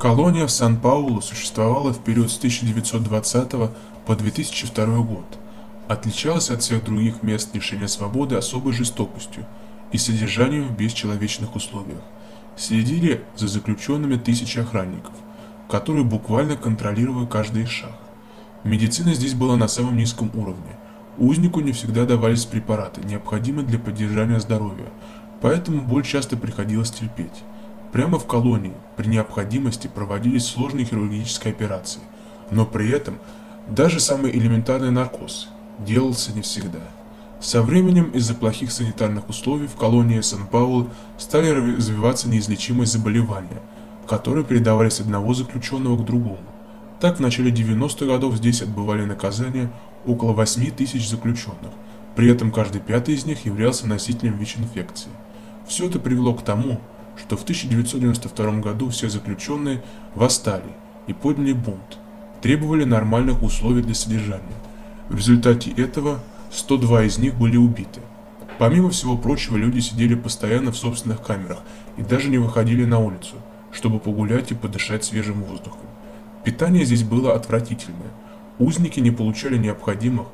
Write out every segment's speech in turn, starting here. Колония в Сан-Паулу существовала в период с 1920 по 2002 год, отличалась от всех других мест лишения свободы особой жестокостью и содержанием в бесчеловечных условиях. Следили за заключенными тысячи охранников, которые буквально контролировали каждый их шаг. Медицина здесь была на самом низком уровне. Узнику не всегда давались препараты, необходимые для поддержания здоровья, поэтому боль часто приходилось терпеть. Прямо в колонии при необходимости проводились сложные хирургические операции, но при этом даже самый элементарный наркоз делался не всегда. Со временем из-за плохих санитарных условий в колонии Сан-Паулу стали развиваться неизлечимые заболевания, которые передавались одного заключенного к другому. Так в начале 90-х годов здесь отбывали наказания около 8000 заключенных, при этом каждый пятый из них являлся носителем ВИЧ-инфекции. Все это привело к тому, что в 1992 году все заключенные восстали и подняли бунт, требовали нормальных условий для содержания. В результате этого 102 из них были убиты. Помимо всего прочего, люди сидели постоянно в собственных камерах и даже не выходили на улицу, чтобы погулять и подышать свежим воздухом. Питание здесь было отвратительное. Узники не получали необходимых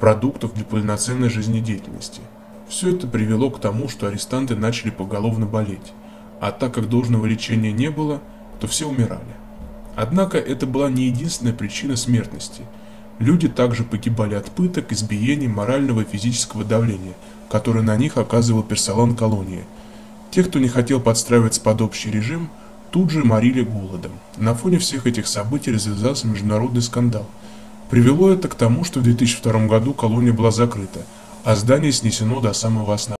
продуктов для полноценной жизнедеятельности. Все это привело к тому, что арестанты начали поголовно болеть, а так как должного лечения не было, то все умирали. Однако это была не единственная причина смертности. Люди также погибали от пыток, избиений, морального и физического давления, которое на них оказывал персонал колонии. Те, кто не хотел подстраиваться под общий режим, тут же морили голодом. На фоне всех этих событий развязался международный скандал. Привело это к тому, что в 2002 году колония была закрыта, а здание снесено до самого основания.